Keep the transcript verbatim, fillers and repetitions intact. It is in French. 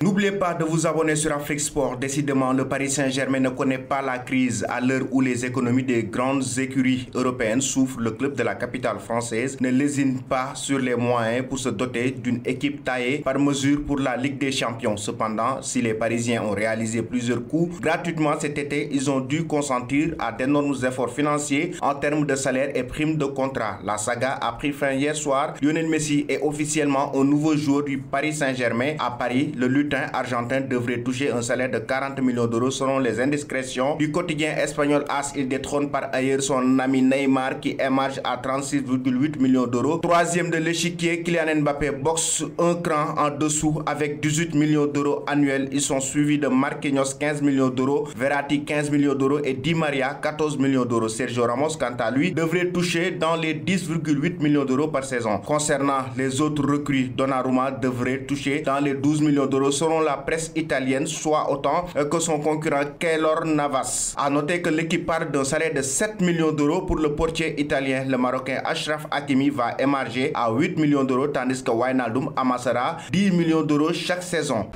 N'oubliez pas de vous abonner sur Afrique Sport. Décidément, le Paris Saint-Germain ne connaît pas la crise. À l'heure où les économies des grandes écuries européennes souffrent, le club de la capitale française ne lésine pas sur les moyens pour se doter d'une équipe taillée par mesure pour la Ligue des Champions. Cependant, si les Parisiens ont réalisé plusieurs coups gratuitement cet été, ils ont dû consentir à d'énormes efforts financiers en termes de salaire et primes de contrat. La saga a pris fin hier soir. Lionel Messi est officiellement un nouveau joueur du Paris Saint-Germain. À Paris, le lutin argentin devrait toucher un salaire de quarante millions d'euros selon les indiscrétions du quotidien espagnol As. Il détrône par ailleurs son ami Neymar qui émerge à trente-six virgule huit millions d'euros. Troisième de l'échiquier, Kylian Mbappé boxe un cran en dessous avec dix-huit millions d'euros annuels. Ils sont suivis de Marquinhos quinze millions d'euros, Verratti quinze millions d'euros et Di Maria quatorze millions d'euros. Sergio Ramos, quant à lui, devrait toucher dans les dix virgule huit millions d'euros par saison. Concernant les autres recrues, Donnarumma devrait toucher dans les douze millions d'euros selon la presse italienne, soit autant que son concurrent Keylor Navas. A noter que l'équipe part d'un salaire de sept millions d'euros pour le portier italien. Le Marocain Ashraf Hakimi va émerger à huit millions d'euros tandis que Wijnaldum amassera dix millions d'euros chaque saison.